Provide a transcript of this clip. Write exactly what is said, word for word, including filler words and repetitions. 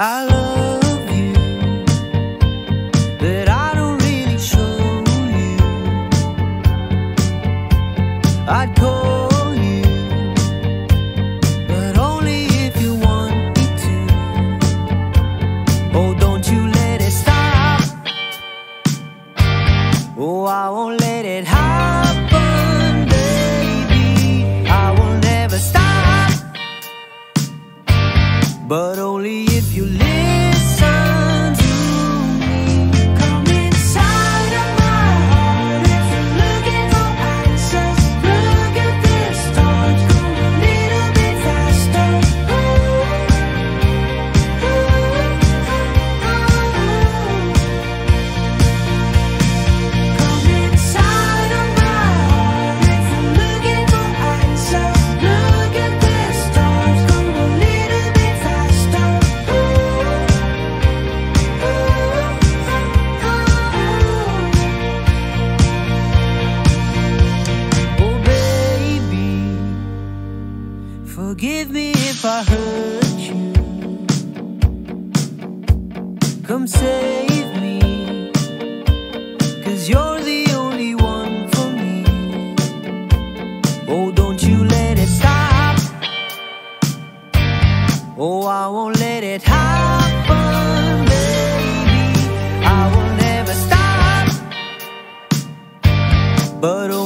I love you, but I don't really show you. I'd call you, but only if you want me to. Oh, don't you let it stop. Oh, I won't let it happen, baby. I will never stop, but only if you listen to me. Come inside of my heart if you're looking for answers. Look at this torch, go a little bit faster. Ooh, ooh, ooh, ooh. Come inside of my heart if you're looking for answers. Look at this torch, go a little bit faster. Oh baby, forgive me if I hurt you. Come save me, 'cause you're the only one for me. Oh, don't you let it stop. Oh, I won't let it happen, baby. I will never stop, but